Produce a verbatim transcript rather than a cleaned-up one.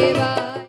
Vasudeva.